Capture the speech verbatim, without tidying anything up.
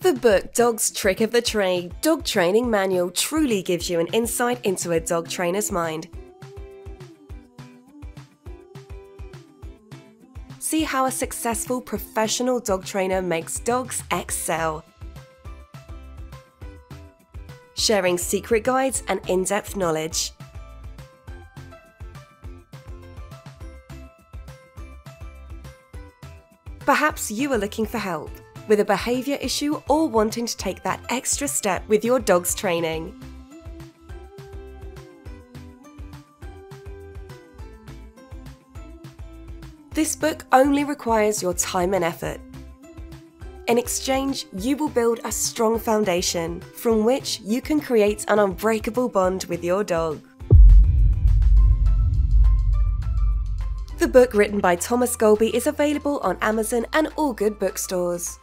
The book Dog's Trick of the Trade – Dog Training Manual truly gives you an insight into a dog trainer's mind. See how a successful professional dog trainer makes dogs excel. Sharing secret guides and in-depth knowledge. Perhaps you are looking for help with a behaviour issue or wanting to take that extra step with your dog's training. This book only requires your time and effort. In exchange, you will build a strong foundation from which you can create an unbreakable bond with your dog. The book written by Thomas Golby is available on Amazon and all good bookstores.